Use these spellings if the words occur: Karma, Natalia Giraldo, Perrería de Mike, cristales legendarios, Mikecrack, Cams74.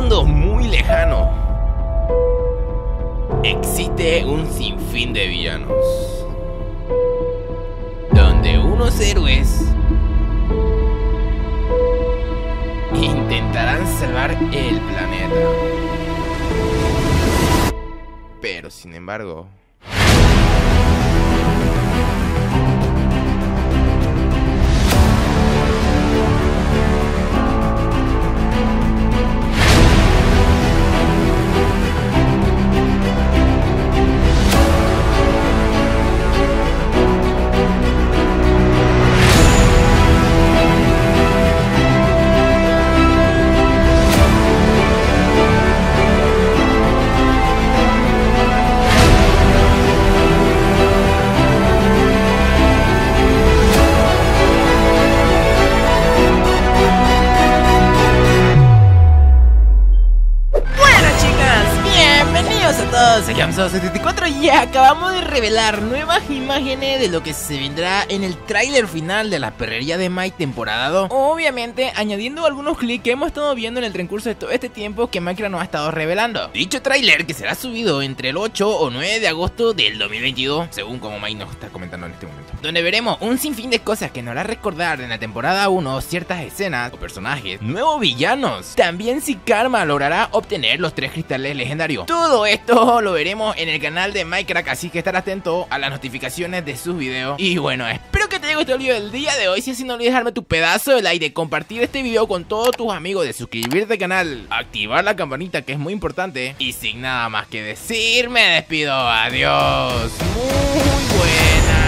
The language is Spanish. mundo muy lejano existe un sinfín de villanos, donde unos héroes intentarán salvar el planeta, pero sin embargo soy Cams74 y acabamos de revelar nuevas imágenes de lo que se vendrá en el tráiler final de la Perrería de Mike temporada 2. Obviamente añadiendo algunos clics que hemos estado viendo en el transcurso de todo este tiempo que Mikecrack nos ha estado revelando. Dicho tráiler que será subido entre el 8 o 9 de agosto del 2022, según como Mike nos está comentando en este momento. Donde veremos un sinfín de cosas que nos hará recordar en la temporada 1 ciertas escenas o personajes, nuevos villanos. También si Karma logrará obtener los 3 cristales legendarios. Todo esto lo veremos en el canal de Mikecrack, así que estar atento a las notificaciones de sus videos. Y bueno, espero que te haya gustado el video del día de hoy. Si así, no olvides dejarme tu pedazo de like, de compartir este video con todos tus amigos, de suscribirte al canal, activar la campanita que es muy importante. Y sin nada más que decir, me despido. Adiós. Muy buena.